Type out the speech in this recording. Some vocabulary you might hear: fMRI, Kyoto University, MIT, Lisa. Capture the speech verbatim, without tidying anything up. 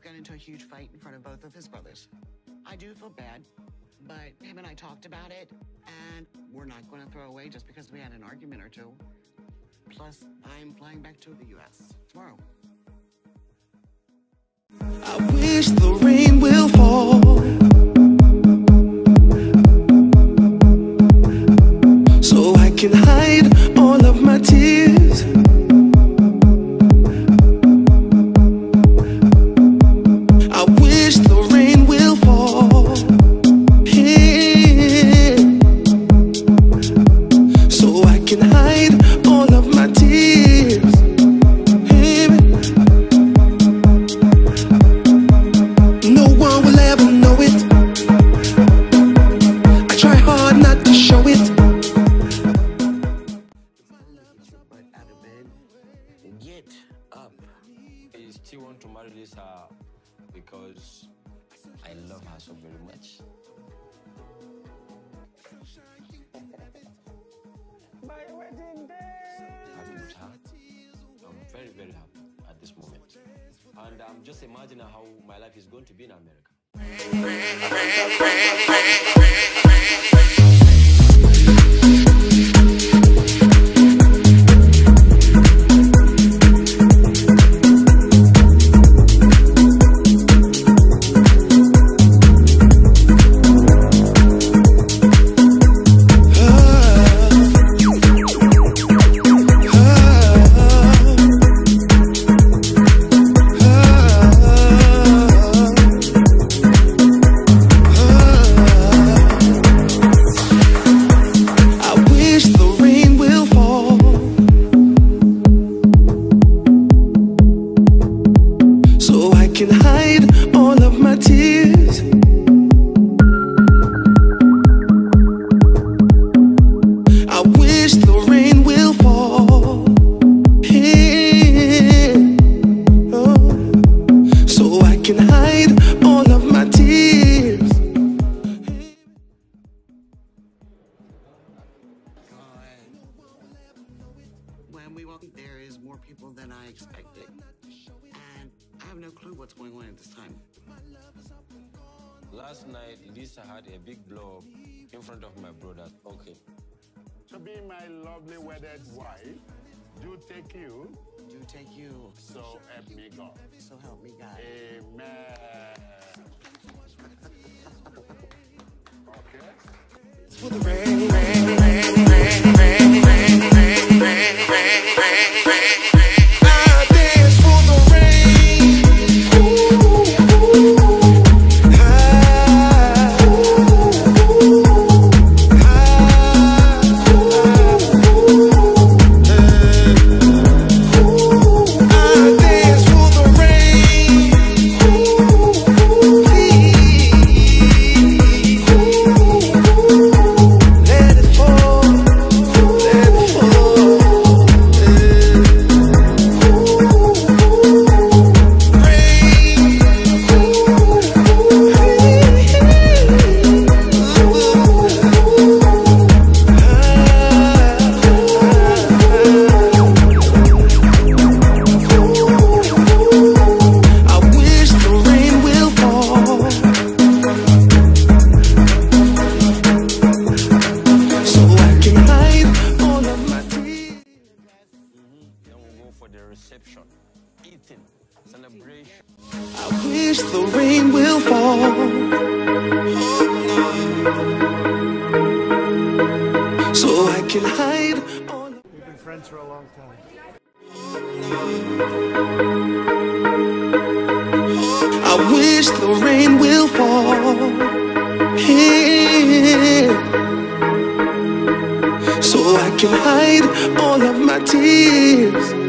both got into a huge fight in front of both of his brothers. I do feel bad, but him and I talked about it, and we're not going to throw away just because we had an argument or two. Plus, I'm flying back to the U S tomorrow. I wish the rain will fall, so I can hide all of my tears. I wish the rain will fall, yeah, so I can hide all of my tears. Get up. I still want to marry Lisa because I love her so very much. My wedding day! I'm with her. I'm very, very happy at this moment. And I'm just imagining how my life is going to be in America. Can hide all of my tears. I wish the rain will fall, yeah, oh, so I can hide all of my tears. When we walk, there is more people than I expected. And I have no clue what's going on at this time. Last night, Lisa had a big blow up in front of my brother. Okay. To be my lovely wedded wife, do take you. Do take you. So help me God. So help me God. Amen. Okay. It's for the rain, rain, rain, rain, rain. Reception, eating, celebration. I wish the rain will fall, so I can hide. We've been friends for a long time. I wish the rain will fall, yeah, so I can hide all of my tears.